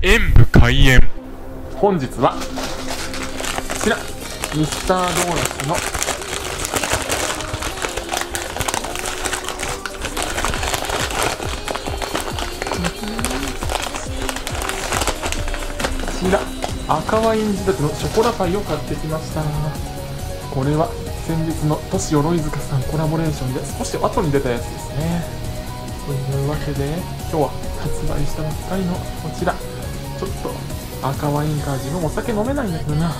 演武開演。本日はこちらミスタードーナツのこちら赤ワイン仕立てのショコラパイを買ってきました。これは先日のトシヨロイズカさんコラボレーションで少し後に出たやつですね。というわけで今日は発売したばっかりのこちら、ちょっと赤ワインから自分お酒飲めないんだけどな、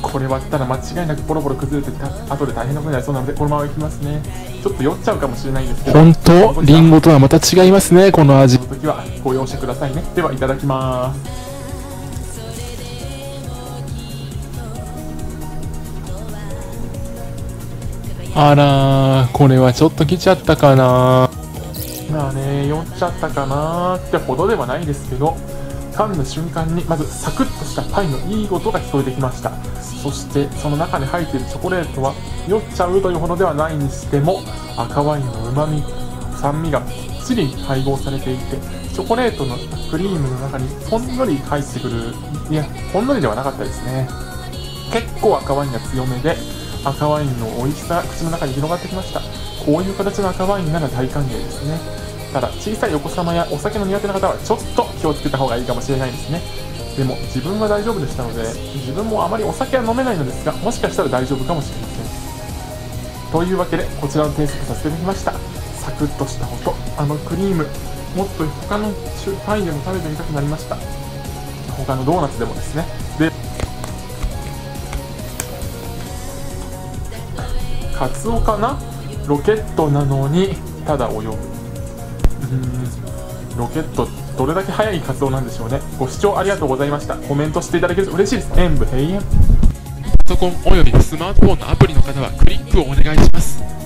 これ割ったら間違いなくボロボロ崩れて後で大変なことになりそうなのでこのままいきますね。ちょっと酔っちゃうかもしれないんですけど、本当リンゴとはまた違いますね、この味。その時はご容赦くださいね。ではいただきます。あらー、これはちょっと来ちゃったかな。まあね、酔っちゃったかなーってほどではないですけど、噛んだ瞬間にまずサクッとしたパイのいい音が聞こえてきました。そしてその中に入っているチョコレートは酔っちゃうというほどではないにしても、赤ワインのうまみ、酸味がきっちり配合されていて、チョコレートのクリームの中にほんのり入ってくる、いや、ほんのりではなかったですね。結構赤ワインが強めで、赤ワインの美味しさが口の中に広がってきました。こういう形の赤ワインなら大歓迎ですね。ただ小さいお子様やお酒の苦手な方はちょっと気をつけた方がいいかもしれないですね。でも自分は大丈夫でしたので、自分もあまりお酒は飲めないのですが、もしかしたら大丈夫かもしれません。というわけでこちらを提出させていただきました。サクッとした音、あのクリーム、もっと他のパイでも食べてみたくなりました。他のドーナツでもですね。カツオかな、ロケットなのにただ泳ぐ。ロケットどれだけ速いカツオなんでしょうね。ご視聴ありがとうございました。コメントしていただけると嬉しいです。演武閉園。パソコンおよびスマートフォンのアプリの方はクリックをお願いします。